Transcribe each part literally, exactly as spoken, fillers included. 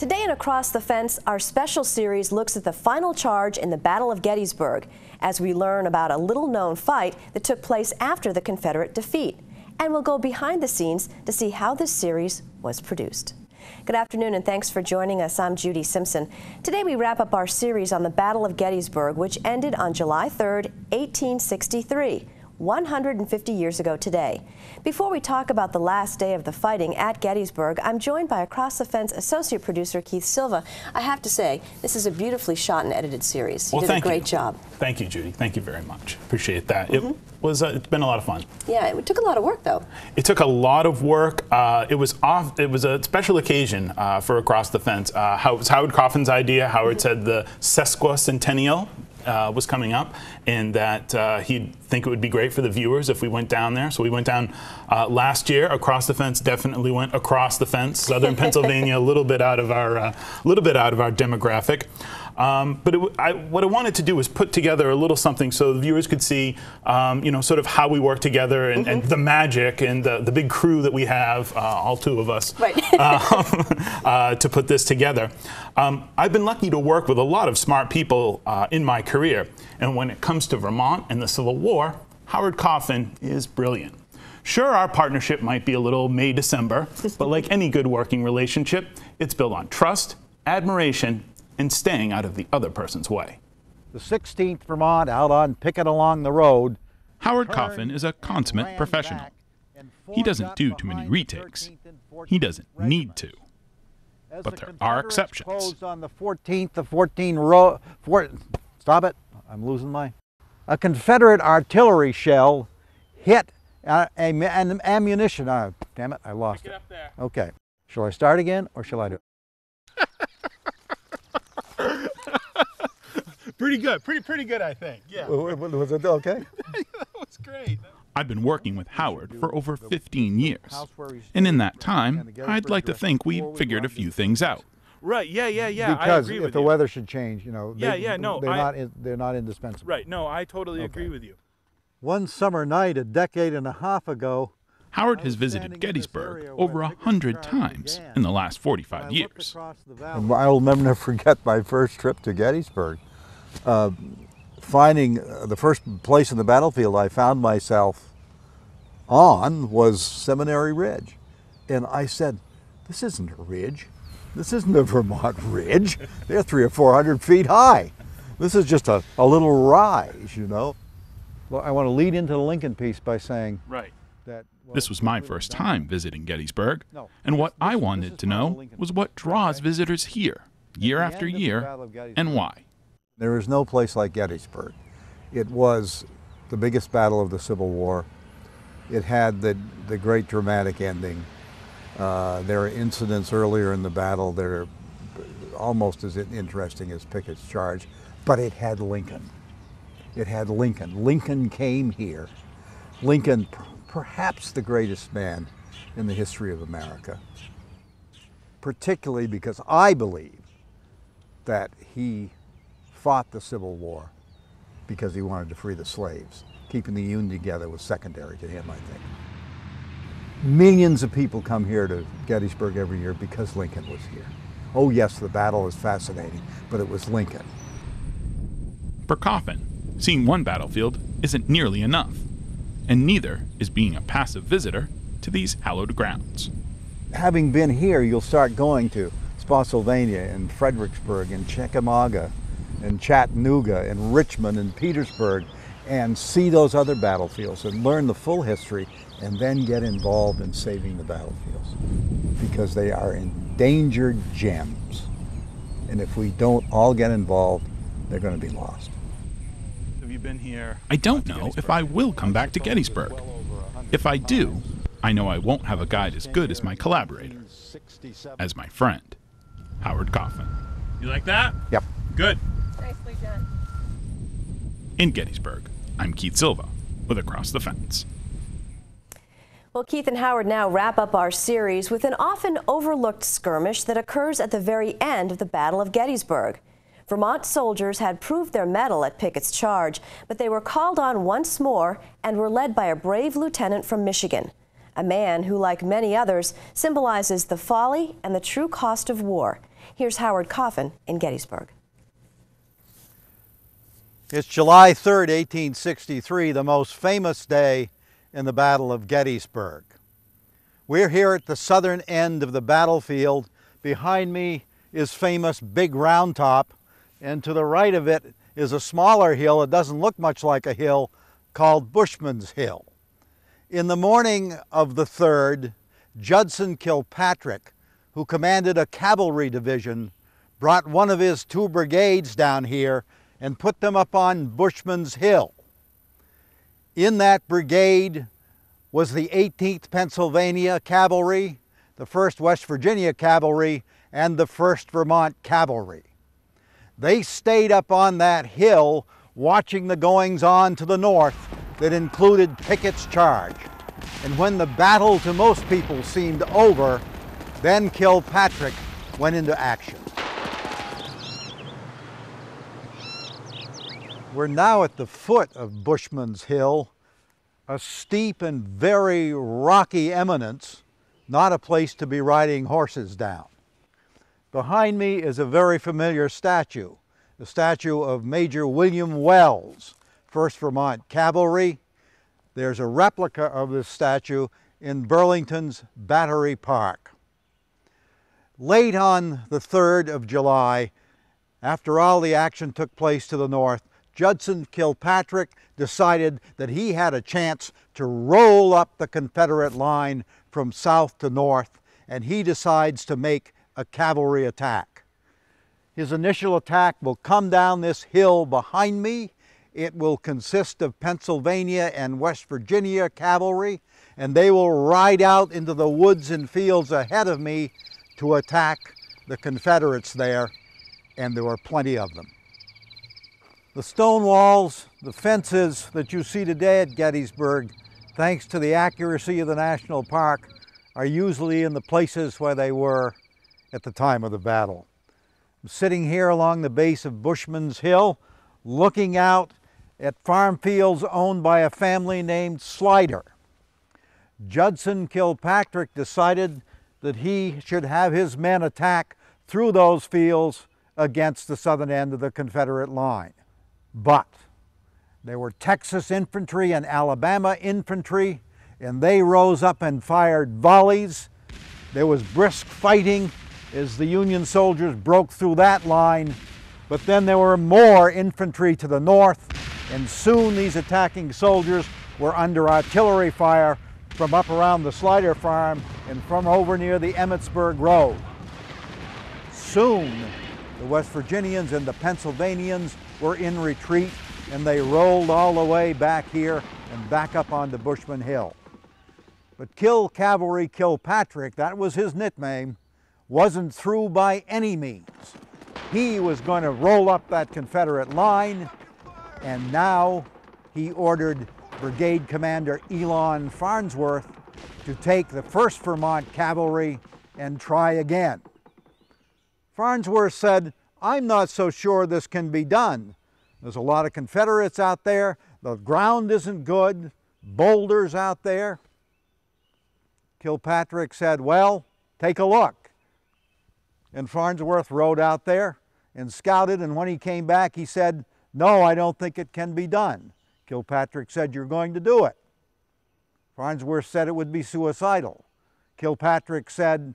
Today in Across the Fence, our special series looks at the final charge in the Battle of Gettysburg, as we learn about a little-known fight that took place after the Confederate defeat. And we'll go behind the scenes to see how this series was produced. Good afternoon and thanks for joining us. I'm Judy Simpson. Today we wrap up our series on the Battle of Gettysburg, which ended on July third, eighteen sixty-three. one hundred fifty years ago today. Before we talk about the last day of the fighting at Gettysburg, I'm joined by Across the Fence associate producer Keith Silva. I have to say, this is a beautifully shot and edited series. You did a great job. Thank you, Judy. Thank you very much. Appreciate that. Mm-hmm. It was, uh, it's been a lot of fun. Yeah, it took a lot of work, though. It took a lot of work. Uh, it was off. It was a special occasion uh, for Across the Fence. Uh, how, it was Howard Coffin's idea. Howard mm-hmm. said the sesquicentennial Uh, was coming up, and that uh, he'd think it would be great for the viewers if we went down there. So we went down uh, last year. Across the Fence definitely went across the fence. Southern Pennsylvania, a little bit out of our, uh, little bit out of our demographic. Um, but it, I, what I wanted to do was put together a little something so the viewers could see, um, you know, sort of how we work together and, mm-hmm. and the magic and the, the big crew that we have, uh, all two of us, right. um, uh, to put this together. Um, I've been lucky to work with a lot of smart people uh, in my career. And when it comes to Vermont and the Civil War, Howard Coffin is brilliant. Sure, our partnership might be a little May-December, but like any good working relationship, it's built on trust, admiration, and staying out of the other person's way. The sixteenth Vermont out on picket along the road. Howard Coffin is a consummate professional. He doesn't do too many retakes. He doesn't need to. But there are exceptions. On the fourteenth, the fourteen row, four, stop it, I'm losing my. A Confederate artillery shell hit uh, am, an ammunition. Uh, damn it, I lost it. Pick it up there. Okay, shall I start again or shall I do it? Pretty good, pretty pretty good, I think. Yeah. Was it okay? That was great. I've been working with Howard for over fifteen years, and in that time, I'd like to think we figured a few things out. Right. Yeah. Yeah. Yeah. Because I agree if with the you. weather should change, you know. They, yeah. Yeah. No. They're I, not. In, they're not indispensable. Right. No. I totally okay. agree with you. One summer night a decade and a half ago, Howard has visited Gettysburg over a hundred times in the last forty-five years. I'll never forget my first trip to Gettysburg. Uh, finding uh, the first place in the battlefield I found myself on was Seminary Ridge. And I said, this isn't a ridge. This isn't a Vermont ridge. They're three or four hundred feet high. This is just a, a little rise, you know. Well, I want to lead into the Lincoln piece by saying right. that well, this was my first time visiting Gettysburg. No, and what this, I wanted to know was what draws okay. visitors here, year after year, and why. There is no place like Gettysburg. It was the biggest battle of the Civil War. It had the, the great dramatic ending. Uh, there are incidents earlier in the battle that are almost as interesting as Pickett's Charge, but it had Lincoln. It had Lincoln. Lincoln came here. Lincoln, perhaps the greatest man in the history of America, particularly because I believe that he fought the Civil War because he wanted to free the slaves. Keeping the Union together was secondary to him, I think. Millions of people come here to Gettysburg every year because Lincoln was here. Oh yes, the battle is fascinating, but it was Lincoln. For Coffin, seeing one battlefield isn't nearly enough, and neither is being a passive visitor to these hallowed grounds. Having been here, you'll start going to Spotsylvania and Fredericksburg and Chickamauga and Chattanooga and Richmond and Petersburg and see those other battlefields and learn the full history and then get involved in saving the battlefields because they are endangered gems. And if we don't all get involved, they're going to be lost. Have you been here? I don't know if I will come back to Gettysburg. If I do, I know I won't have a guide as good as my collaborator, as my friend, Howard Coffin. You like that? Yep. Good. Nicely done. In Gettysburg, I'm Keith Silva with Across the Fence. Well, Keith and Howard now wrap up our series with an often overlooked skirmish that occurs at the very end of the Battle of Gettysburg. Vermont soldiers had proved their mettle at Pickett's Charge, but they were called on once more and were led by a brave lieutenant from Michigan, a man who, like many others, symbolizes the folly and the true cost of war. Here's Howard Coffin in Gettysburg. It's July third, eighteen sixty-three, the most famous day in the Battle of Gettysburg. We're here at the southern end of the battlefield. Behind me is famous Big Round Top, and to the right of it is a smaller hill. It doesn't look much like a hill, called Bushman's Hill. In the morning of the third, Judson Kilpatrick, who commanded a cavalry division, brought one of his two brigades down here and put them up on Bushman's Hill. In that brigade was the eighteenth Pennsylvania Cavalry, the first West Virginia Cavalry, and the first Vermont Cavalry. They stayed up on that hill watching the goings-on to the north that included Pickett's Charge. And when the battle to most people seemed over, then Kilpatrick went into action. We're now at the foot of Bushman's Hill, a steep and very rocky eminence, not a place to be riding horses down. Behind me is a very familiar statue, the statue of Major William Wells, first Vermont Cavalry. There's a replica of this statue in Burlington's Battery Park. Late on the third of July, after all the action took place to the north, Judson Kilpatrick decided that he had a chance to roll up the Confederate line from south to north, and he decides to make a cavalry attack. His initial attack will come down this hill behind me. It will consist of Pennsylvania and West Virginia cavalry, and they will ride out into the woods and fields ahead of me to attack the Confederates there, and there were plenty of them. The stone walls, the fences that you see today at Gettysburg, thanks to the accuracy of the National Park, are usually in the places where they were at the time of the battle. I'm sitting here along the base of Bushman's Hill, looking out at farm fields owned by a family named Slider. Judson Kilpatrick decided that he should have his men attack through those fields against the southern end of the Confederate line. But there were Texas infantry and Alabama infantry, and they rose up and fired volleys. There was brisk fighting as the Union soldiers broke through that line, but then there were more infantry to the north, and soon these attacking soldiers were under artillery fire from up around the Slider farm and from over near the Emmitsburg Road. Soon, the West Virginians and the Pennsylvanians were in retreat, and they rolled all the way back here and back up onto Bushman Hill. But Kill Cavalry Kilpatrick, that was his nickname, wasn't through by any means. He was going to roll up that Confederate line, and now he ordered Brigade Commander Elon Farnsworth to take the first Vermont Cavalry and try again. Farnsworth said, "I'm not so sure this can be done. There's a lot of Confederates out there. The ground isn't good, boulders out there." Kilpatrick said, "Well, take a look." And Farnsworth rode out there and scouted, and when he came back, he said, "No, I don't think it can be done." Kilpatrick said, "You're going to do it." Farnsworth said it would be suicidal. Kilpatrick said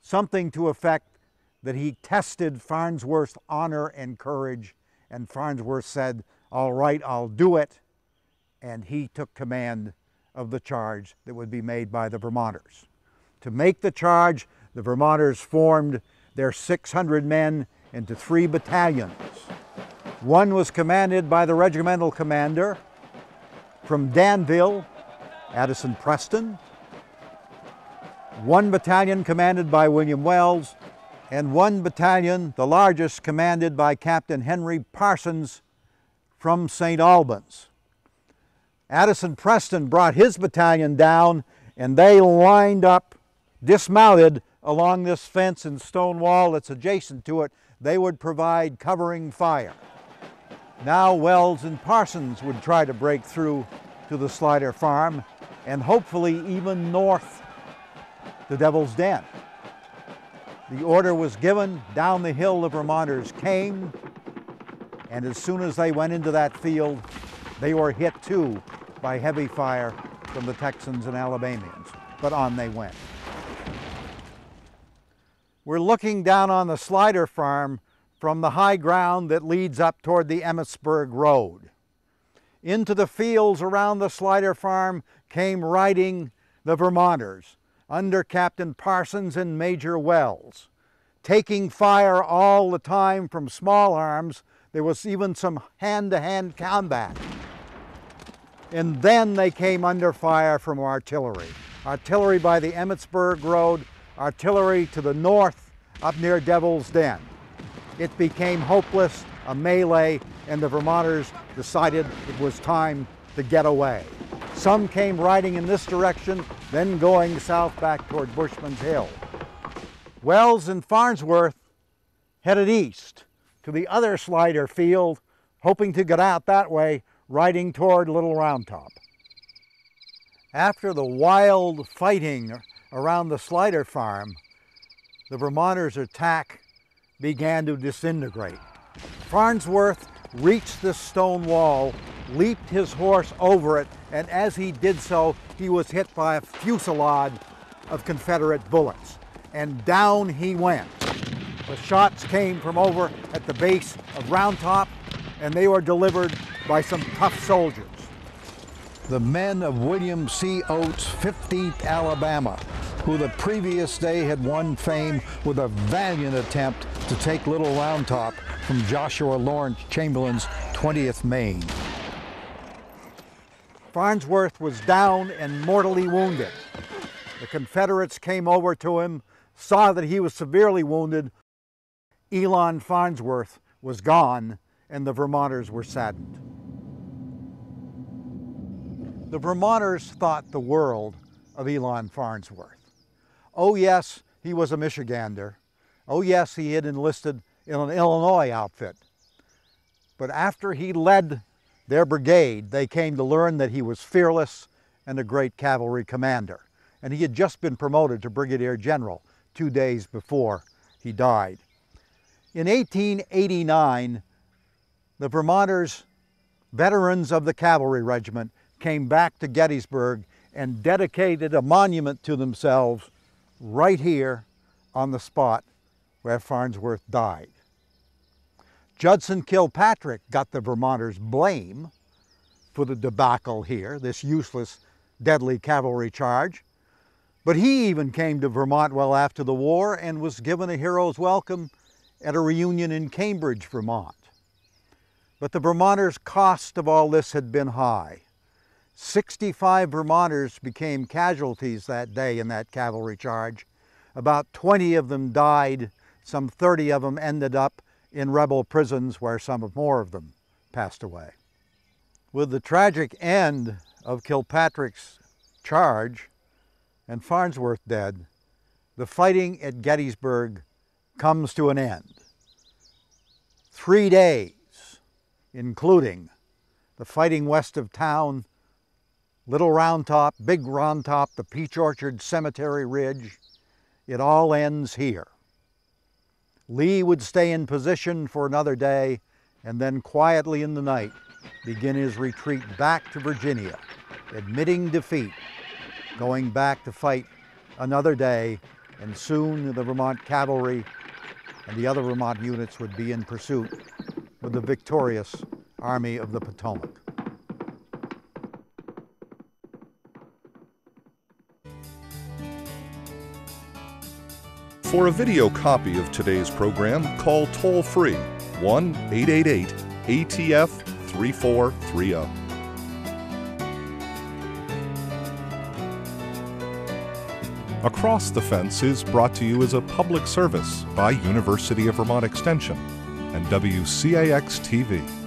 something to effect that he tested Farnsworth's honor and courage, and Farnsworth said, "All right, I'll do it," and he took command of the charge that would be made by the Vermonters. To make the charge, the Vermonters formed their six hundred men into three battalions. One was commanded by the regimental commander from Danville, Addison Preston. One battalion commanded by William Wells, and one battalion, the largest, commanded by Captain Henry Parsons from Saint Albans. Addison Preston brought his battalion down, and they lined up, dismounted along this fence and stone wall that's adjacent to it. They would provide covering fire. Now Wells and Parsons would try to break through to the Slider farm, and hopefully even north to Devil's Den. The order was given, down the hill the Vermonters came, and as soon as they went into that field, they were hit too by heavy fire from the Texans and Alabamians, but on they went. We're looking down on the Slider farm from the high ground that leads up toward the Emmitsburg Road. Into the fields around the Slider farm came riding the Vermonters under Captain Parsons and Major Wells, taking fire all the time from small arms. There was even some hand-to-hand combat. And then they came under fire from artillery. Artillery by the Emmitsburg Road, artillery to the north up near Devil's Den. It became hopeless, a melee, and the Vermonters decided it was time to get away. Some came riding in this direction, then going south back toward Bushman's Hill. Wells and Farnsworth headed east to the other Slider field, hoping to get out that way, riding toward Little Round Top. After the wild fighting around the Slider farm, the Vermonters' attack began to disintegrate. Farnsworth reached this stone wall, leaped his horse over it, and as he did so, he was hit by a fusillade of Confederate bullets. And down he went. The shots came from over at the base of Round Top, and they were delivered by some tough soldiers. The men of William C. Oates' fifteenth Alabama, who the previous day had won fame with a valiant attempt to take Little Round Top from Joshua Lawrence Chamberlain's twentieth Maine. Farnsworth was down and mortally wounded. The Confederates came over to him, saw that he was severely wounded. Elon Farnsworth was gone, and the Vermonters were saddened. The Vermonters thought the world of Elon Farnsworth. Oh yes, he was a Michigander. Oh yes, he had enlisted in an Illinois outfit. But after he led their brigade, they came to learn that he was fearless and a great cavalry commander. And he had just been promoted to brigadier general two days before he died. In eighteen eighty-nine, the Vermonters, veterans of the cavalry regiment, came back to Gettysburg and dedicated a monument to themselves right here on the spot where Farnsworth died. Judson Kilpatrick got the Vermonters' blame for the debacle here, this useless, deadly cavalry charge. But he even came to Vermont well after the war and was given a hero's welcome at a reunion in Cambridge, Vermont. But the Vermonters' cost of all this had been high. sixty-five Vermonters became casualties that day in that cavalry charge. About twenty of them died. Some thirty of them ended up in rebel prisons where some more of them passed away. With the tragic end of Kilpatrick's charge and Farnsworth dead, the fighting at Gettysburg comes to an end. Three days, including the fighting west of town, Little Round Top, Big Round Top, the Peach Orchard, Cemetery Ridge, it all ends here. Lee would stay in position for another day and then quietly in the night begin his retreat back to Virginia, admitting defeat, going back to fight another day, and soon the Vermont cavalry and the other Vermont units would be in pursuit with the victorious Army of the Potomac. For a video copy of today's program, call toll-free one eight eight eight A T F three four three zero. Across the Fence is brought to you as a public service by University of Vermont Extension and W C A X T V.